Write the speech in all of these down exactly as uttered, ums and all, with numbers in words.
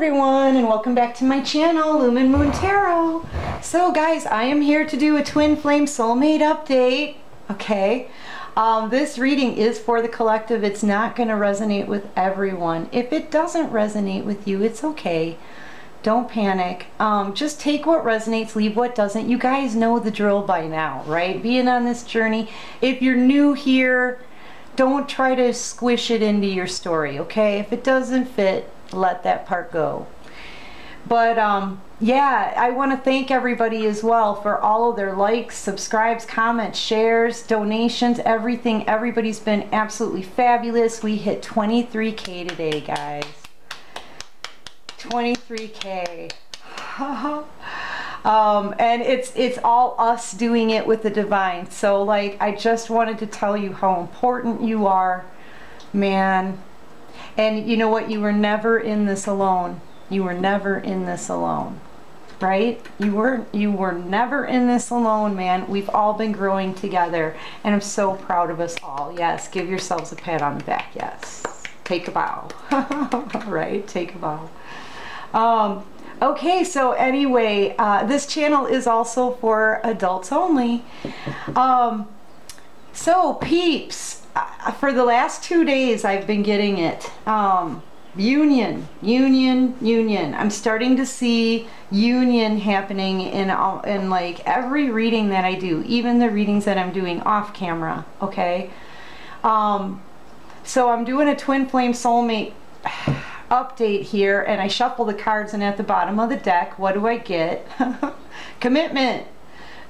everyone, and welcome back to my channel, Lumen Moon Tarot. So guys, I am here to do a twin flame soulmate update. Okay, um, this reading is for the collective. It's not going to resonate with everyone. If it doesn't resonate with you, it's okay. Don't panic. Um, just take what resonates, leave what doesn't. You guys know the drill by now, right? Being on this journey, if you're new here, don't try to squish it into your story, okay? If it doesn't fit, let that part go. But um, yeah, I want to thank everybody as well for all of their likes, subscribes, comments, shares, donations, everything. Everybody's been absolutely fabulous. We hit twenty-three K today, guys. twenty-three K. Um, and it's it's all us doing it with the divine. So like, I just wanted to tell you how important you are, man. And you know what? You were never in this alone. You were never in this alone, right? You were you were never in this alone, man. We've all been growing together, and I'm so proud of us all. Yes, give yourselves a pat on the back. Yes, take a bow. Right, take a bow. Um, Okay, so anyway, uh, this channel is also for adults only. Um, so peeps, uh, for the last two days I've been getting it. Um, union, union, union. I'm starting to see union happening in, all, in like every reading that I do, even the readings that I'm doing off camera, okay? Um, so I'm doing a twin flame soulmate update here, and I shuffle the cards, and at the bottom of the deck, what do I get? Commitment,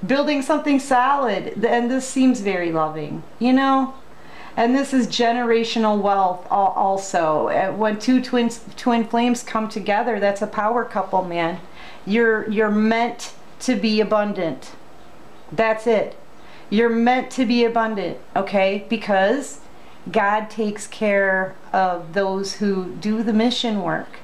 building something solid, and this seems very loving, you know? And this is generational wealth also. When two twins, twin flames come together, that's a power couple, man. You're, you're meant to be abundant. That's it. You're meant to be abundant, okay? Because God takes care of those who do the mission work.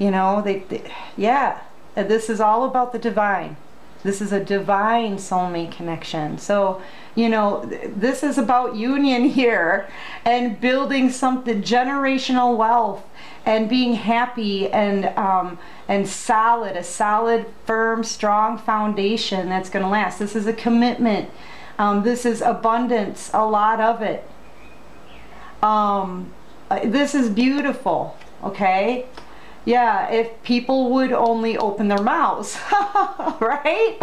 You know, they, they, yeah, this is all about the divine. This is a divine soulmate connection. So, you know, th this is about union here and building something, generational wealth, and being happy and, um, and solid, a solid, firm, strong foundation that's going to last. This is a commitment. Um, this is abundance, a lot of it. Um, this is beautiful, okay? Yeah, if people would only open their mouths, right?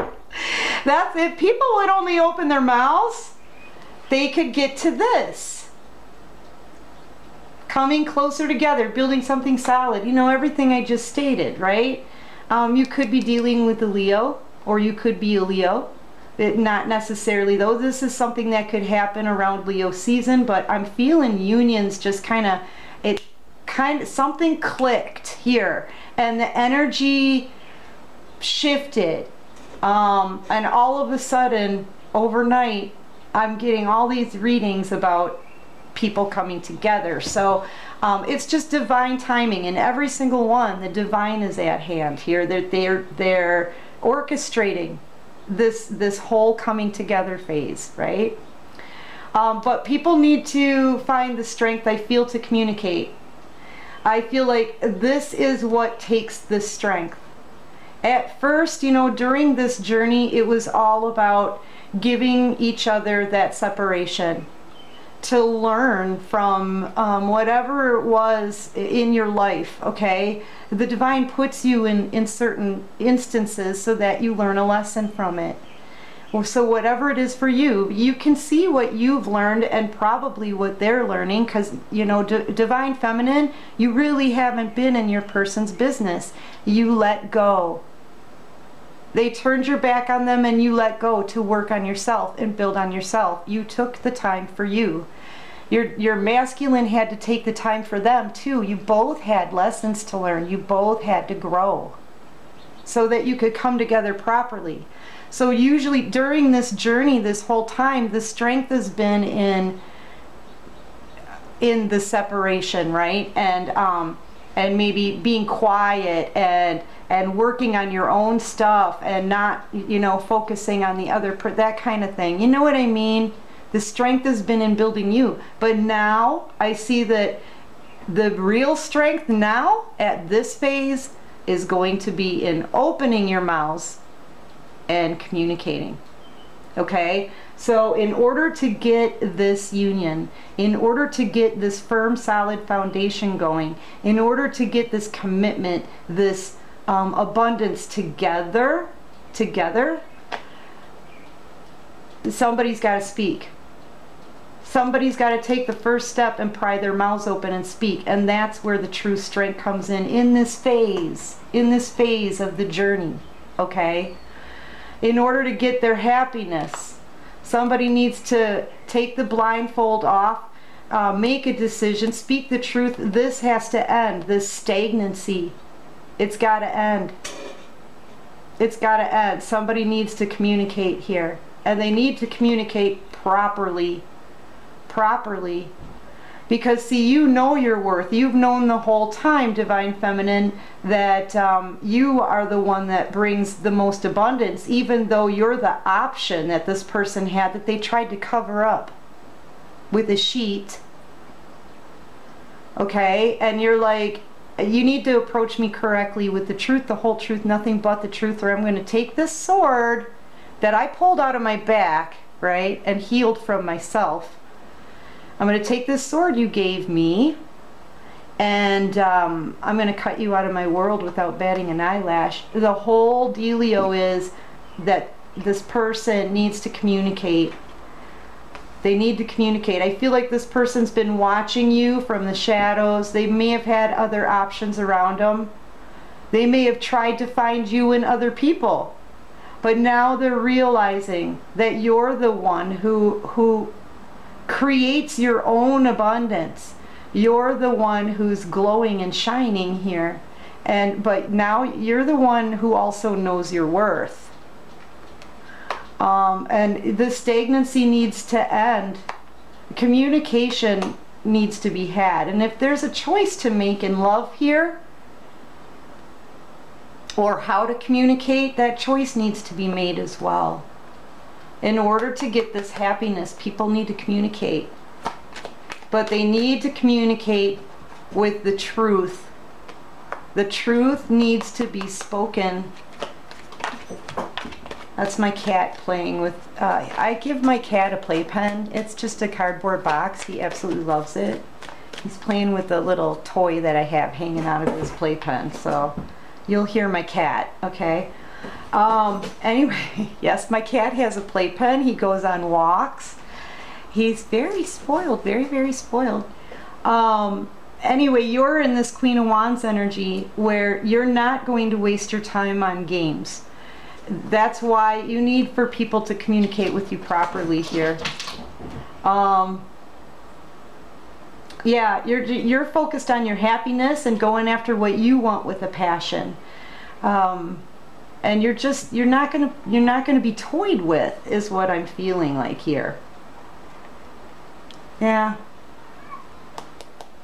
That's if people would only open their mouths, they could get to this. Coming closer together, building something solid. You know, everything I just stated, right? Um, you could be dealing with a Leo, or you could be a Leo. It, not necessarily though, this is something that could happen around Leo season, but I'm feeling unions just kind of, it kind of, something clicked here and the energy shifted. Um, and all of a sudden, overnight, I'm getting all these readings about people coming together. So um, it's just divine timing, and every single one, the divine is at hand here. They're, they're, they're orchestrating this this whole coming together phase, right? Um, but people need to find the strength, I feel, to communicate. I feel like this is what takes the strength. At first, you know, during this journey, it was all about giving each other that separation to learn from um, whatever it was in your life, okay? The divine puts you in, in certain instances so that you learn a lesson from it. Or so whatever it is for you, you can see what you've learned and probably what they're learning, because, you know, divine feminine, you really haven't been in your person's business. You let go. They turned your back on them and you let go to work on yourself and build on yourself. You took the time for you. Your, your masculine had to take the time for them too. You both had lessons to learn. You both had to grow so that you could come together properly. So usually during this journey, this whole time, the strength has been in, in the separation, right? And, um, and maybe being quiet and and working on your own stuff and not, you know, focusing on the other, per that kind of thing. You know what I mean? The strength has been in building you. But now I see that The real strength now at this phase is going to be in opening your mouths and communicating. Okay, so in order to get this union, in order to get this firm, solid foundation going, in order to get this commitment, this um, abundance together, together, somebody's got to speak. Somebody's got to take the first step and pry their mouths open and speak. And that's where the true strength comes in, in this phase, in this phase of the journey, okay? In order to get their happiness, somebody needs to take the blindfold off, uh, make a decision, speak the truth. This has to end, this stagnancy. It's got to end. It's got to end. Somebody needs to communicate here. And they need to communicate properly, properly. Because, see, you know your worth. You've known the whole time, Divine Feminine, that um, you are the one that brings the most abundance, even though you're the option that this person had that they tried to cover up with a sheet. Okay? And you're like, you need to approach me correctly with the truth, the whole truth, nothing but the truth, or I'm going to take this sword that I pulled out of my back, right, and healed from myself. I'm going to take this sword you gave me, and um, I'm going to cut you out of my world without batting an eyelash. The whole dealio is that this person needs to communicate. They need to communicate. I feel like this person's been watching you from the shadows. They may have had other options around them. They may have tried to find you in other people. But now they're realizing that you're the one who... who creates your own abundance. You're the one who's glowing and shining here, and but now you're the one who also knows your worth, um, and the stagnancy needs to end. Communication needs to be had, and if there's a choice to make in love here or how to communicate, that choice needs to be made as well. In order to get this happiness, people need to communicate. But they need to communicate with the truth. The truth needs to be spoken. That's my cat playing with... Uh, I give my cat a playpen. It's just a cardboard box. He absolutely loves it. He's playing with a little toy that I have hanging out of his playpen. So you'll hear my cat, okay? Um, anyway, yes, my cat has a playpen. He goes on walks. He's very spoiled, very, very spoiled. Um, anyway, you're in this Queen of Wands energy where you're not going to waste your time on games. That's why you need for people to communicate with you properly here. Um, yeah, you're, you're focused on your happiness and going after what you want with a passion. Um, And you're just, you're not gonna, you're not gonna be toyed with, is what I'm feeling like here. Yeah.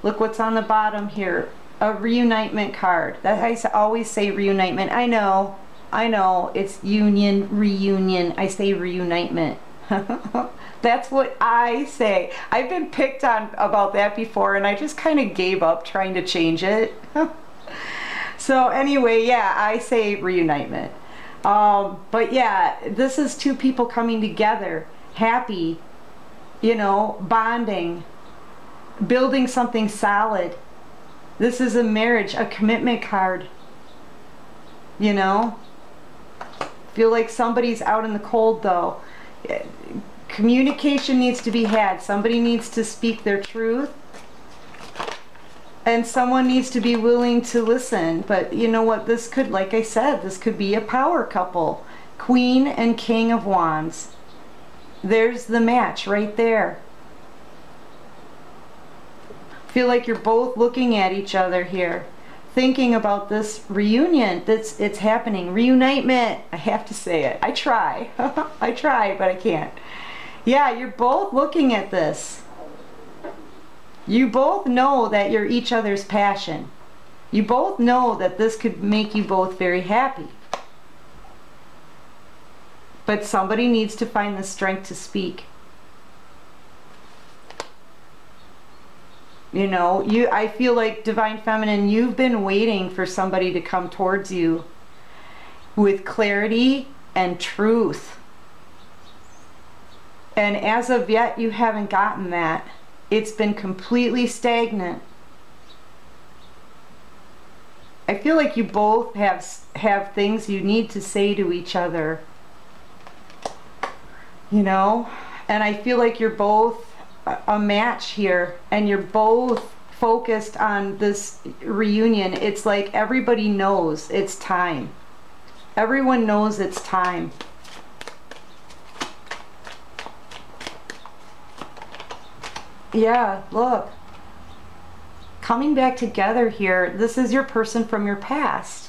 Look what's on the bottom here. A reunitement card. That I always say reunitement. I know, I know, it's union, reunion. I say reunitement. That's what I say. I've been picked on about that before, and I just kind of gave up trying to change it. So anyway, yeah, I say reunitement. Um, but yeah, this is two people coming together, happy, you know, bonding, building something solid. This is a marriage, a commitment card, you know. Feel like somebody's out in the cold though. Communication needs to be had. Somebody needs to speak their truth. And someone needs to be willing to listen. But you know what? This could, like I said, this could be a power couple. Queen and King of Wands. There's the match right there. Feel like you're both looking at each other here. Thinking about this reunion. That's, it's happening. Reunitement. I have to say it. I try. I try, but I can't. Yeah, you're both looking at this. You both know that you're each other's passion. You both know that this could make you both very happy. But somebody needs to find the strength to speak. You know, you, I feel like Divine Feminine, you've been waiting for somebody to come towards you with clarity and truth. And as of yet, you haven't gotten that. It's been completely stagnant. I feel like you both have, have things you need to say to each other. You know, and I feel like you're both a match here, and you're both focused on this reunion. It's like everybody knows it's time. Everyone knows it's time. Yeah, look, coming back together here. This is your person from your past.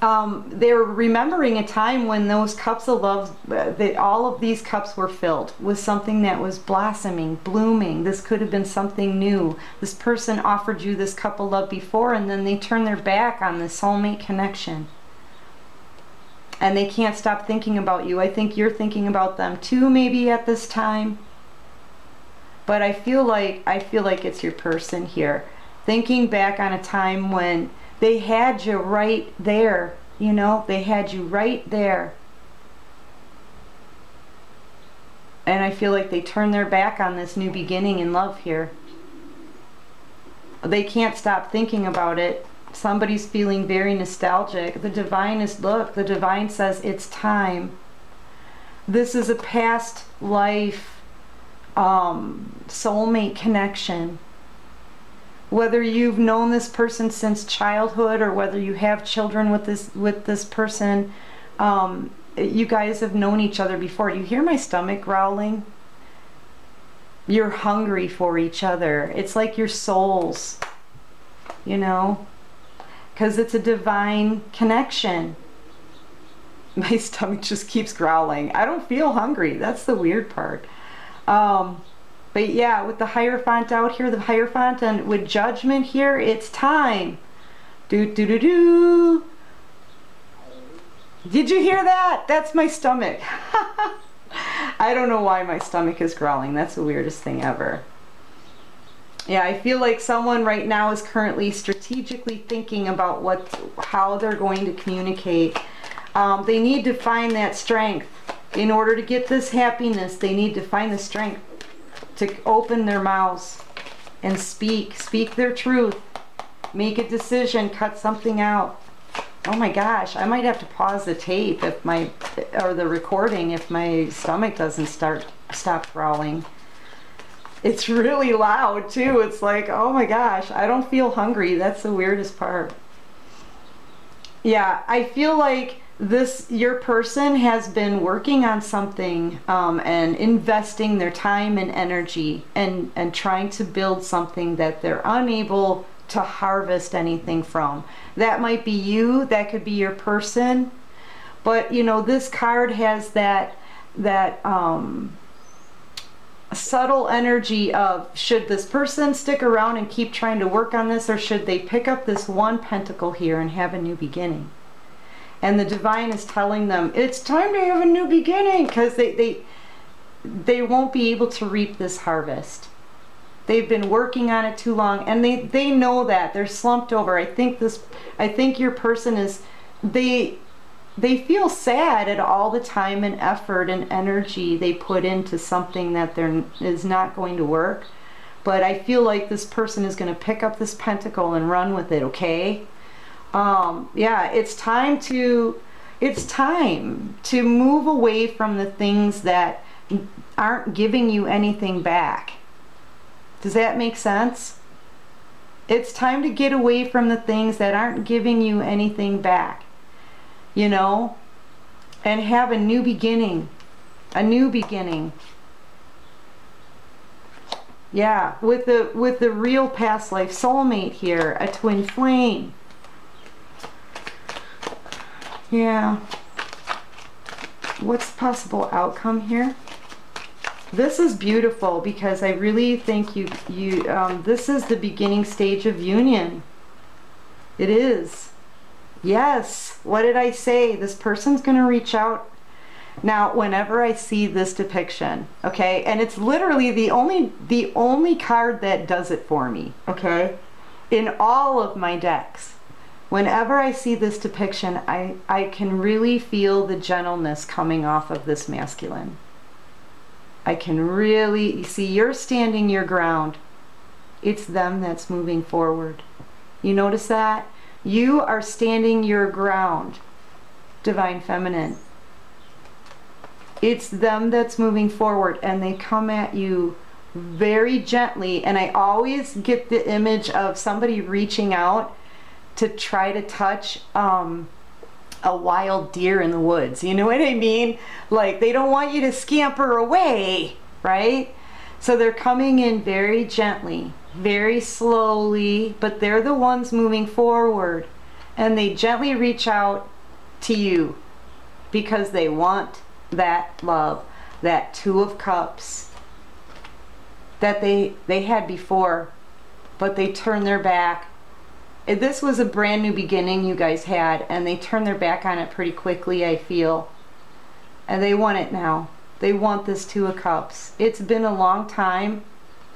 Um, they're remembering a time when those cups of love, that all of these cups were filled with something that was blossoming, blooming. This could have been something new. This person offered you this cup of love before, and then they turn their back on this soulmate connection. And they can't stop thinking about you. I think you're thinking about them too, maybe at this time. But I feel like, I feel like it's your person here. Thinking back on a time when they had you right there, you know, they had you right there. And I feel like they turned their back on this new beginning in love here. They can't stop thinking about it. Somebody's feeling very nostalgic. The divine is, look, the divine says it's time. This is a past life um, soulmate connection. Whether you've known this person since childhood or whether you have children with this with this person, um, you guys have known each other before. You hear my stomach growling? You're hungry for each other. It's like your souls, you know, because it's a divine connection. My stomach just keeps growling. I don't feel hungry. That's the weird part. Um, But yeah, with the Hierophant out here, the Hierophant, and with Judgment here, it's time. Do do do do. Did you hear that? That's my stomach. I don't know why my stomach is growling. That's the weirdest thing ever. Yeah, I feel like someone right now is currently strategically thinking about what, how they're going to communicate. Um, they need to find that strength in order to get this happiness. They need to find the strength to open their mouths and speak, speak their truth, make a decision, cut something out. Oh my gosh, I might have to pause the tape if my, or the recording, if my stomach doesn't start, stop growling. It's really loud too. It's like, oh my gosh, I don't feel hungry. That's the weirdest part. Yeah, I feel like this, your person has been working on something um, and investing their time and energy and, and trying to build something that they're unable to harvest anything from. That might be you, that could be your person, but you know, this card has that, that um, subtle energy of, should this person stick around and keep trying to work on this, or should they pick up this one pentacle here and have a new beginning? And the divine is telling them, it's time to have a new beginning, because they, they, they won't be able to reap this harvest. They've been working on it too long, and they, they know that. They're slumped over. I think this, I think your person is, they, they feel sad at all the time and effort and energy they put into something that they're, is not going to work. But I feel like this person is going to pick up this pentacle and run with it, okay? Um, yeah, it's time to, it's time to move away from the things that aren't giving you anything back. Does that make sense? It's time to get away from the things that aren't giving you anything back, you know, and have a new beginning, a new beginning. Yeah, with the, with the real past life soulmate here, a twin flame. Yeah, what's the possible outcome here? This is beautiful, because I really think you, you um, this is the beginning stage of union. It is. Yes, what did I say? This person's going to reach out Now, whenever I see this depiction, okay, and it's literally the only the only card that does it for me, okay, in all of my decks, whenever I see this depiction, I, I can really feel the gentleness coming off of this masculine. I can really see you're standing your ground. It's them that's moving forward. You notice that? You are standing your ground, Divine Feminine. It's them that's moving forward, and they come at you very gently. And I always get the image of somebody reaching out to try to touch um, a wild deer in the woods. You know what I mean? Like, they don't want you to scamper away, right? So they're coming in very gently, very slowly, but they're the ones moving forward, and they gently reach out to you because they want that love, that Two of Cups that they they had before, but they turned their back. This was a brand new beginning you guys had, and they turned their back on it pretty quickly, I feel, and they want it now. They want this Two of Cups. It's been a long time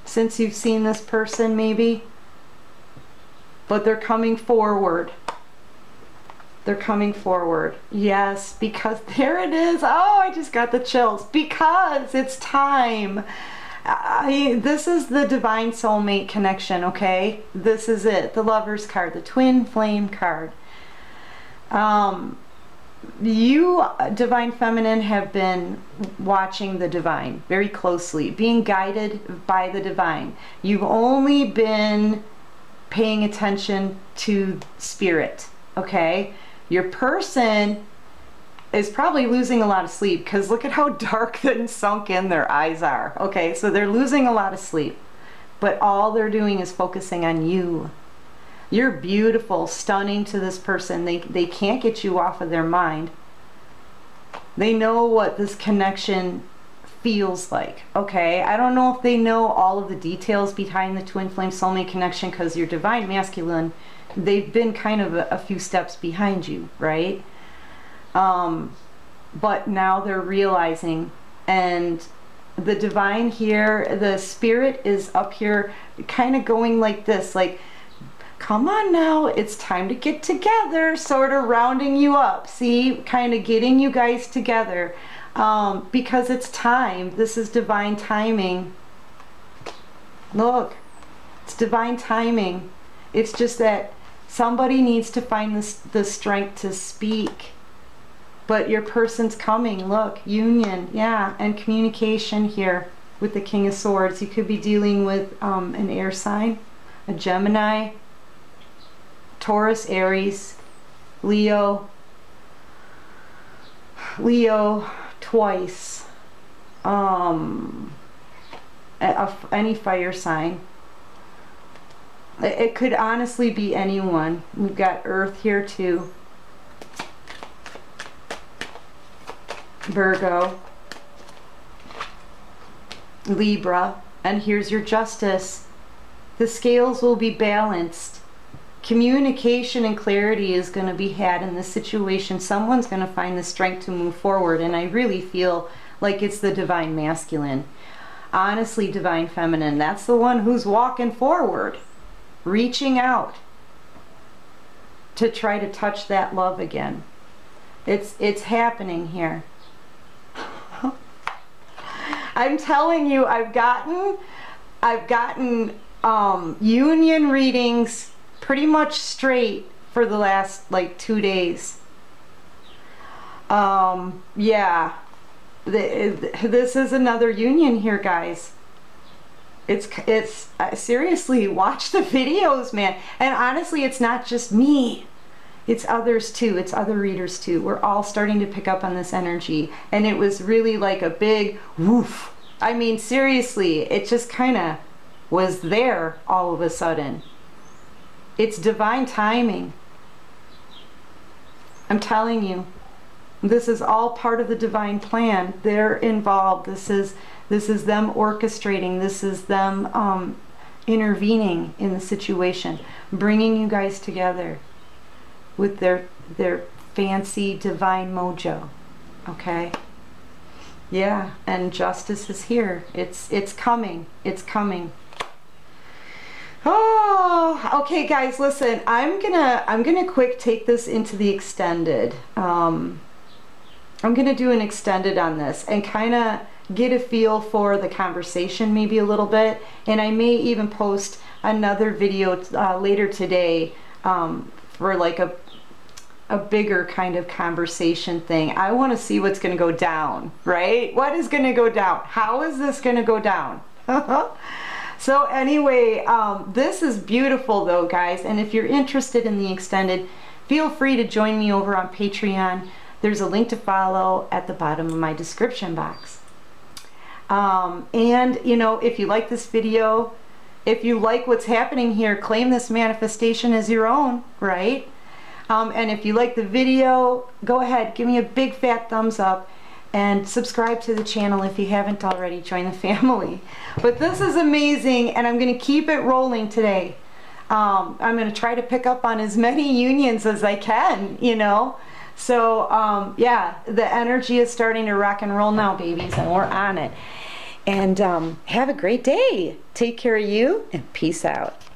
since you've seen this person, maybe, but they're coming forward. They're coming forward. Yes, because there it is. Oh, I just got the chills because it's time. I, this is the divine soulmate connection, okay? This is it. The Lover's card, the twin flame card. Um, you, Divine Feminine, have been watching the divine very closely, being guided by the divine. You've only been paying attention to spirit, okay? Your person is probably losing a lot of sleep because look at how dark and sunk in their eyes are. Okay, so they're losing a lot of sleep, but all they're doing is focusing on you. You're beautiful, stunning to this person. They, they can't get you off of their mind. They know what this connection feels like, okay? I don't know if they know all of the details behind the Twin Flame Soulmate connection because your Divine Masculine, they've been kind of a, a few steps behind you, right? Um, but now they're realizing, and the divine here, the spirit is up here kind of going like this, like, come on now, it's time to get together, sort of rounding you up, see, kind of getting you guys together, um, because it's time. This is divine timing. Look, it's divine timing. It's just that somebody needs to find the, the strength to speak. But your person's coming. Look, union, yeah, and communication here with the King of Swords. You could be dealing with um, an air sign, a Gemini, Taurus, Aries, Leo, Leo twice, um, a, a, any fire sign. It, it could honestly be anyone. We've got Earth here too. Virgo, Libra, and here's your justice. The scales will be balanced. Communication and clarity is going to be had in this situation. Someone's going to find the strength to move forward, and I really feel like it's the Divine Masculine. Honestly, Divine Feminine, that's the one who's walking forward, reaching out to try to touch that love again. It's, it's happening here. I'm telling you, I've gotten, I've gotten um, union readings pretty much straight for the last like two days. Um, yeah, the, this is another union here, guys. It's it's uh, seriously, watch the videos, man. And honestly, it's not just me. It's others too. It's other readers too. We're all starting to pick up on this energy, and it was really like a big woof. I mean, seriously, it just kind of was there all of a sudden. It's divine timing. I'm telling you, this is all part of the divine plan. They're involved. This is this is them orchestrating. This is them um, intervening in the situation, bringing you guys together with their their fancy divine mojo, okay? Yeah, and justice is here. It's it's coming. It's coming. Oh, okay, guys. Listen, I'm gonna I'm gonna quick take this into the extended. Um, I'm gonna do an extended on this and kind of get a feel for the conversation maybe a little bit, and I may even post another video uh, later today um, for like a a bigger kind of conversation thing. I want to see what's going to go down, right? What is going to go down? How is this going to go down? So anyway, um, this is beautiful though, guys. And if you're interested in the extended, feel free to join me over on Patreon. There's a link to follow at the bottom of my description box. Um, and you know, if you like this video, if you like what's happening here, claim this manifestation as your own, right? Um, and if you like the video, go ahead, give me a big fat thumbs up and subscribe to the channel if you haven't already. Join the family. But this is amazing, and I'm going to keep it rolling today. Um, I'm going to try to pick up on as many unions as I can, you know. So, um, yeah, the energy is starting to rock and roll now, babies, and we're on it. And um, have a great day. Take care of you, and peace out.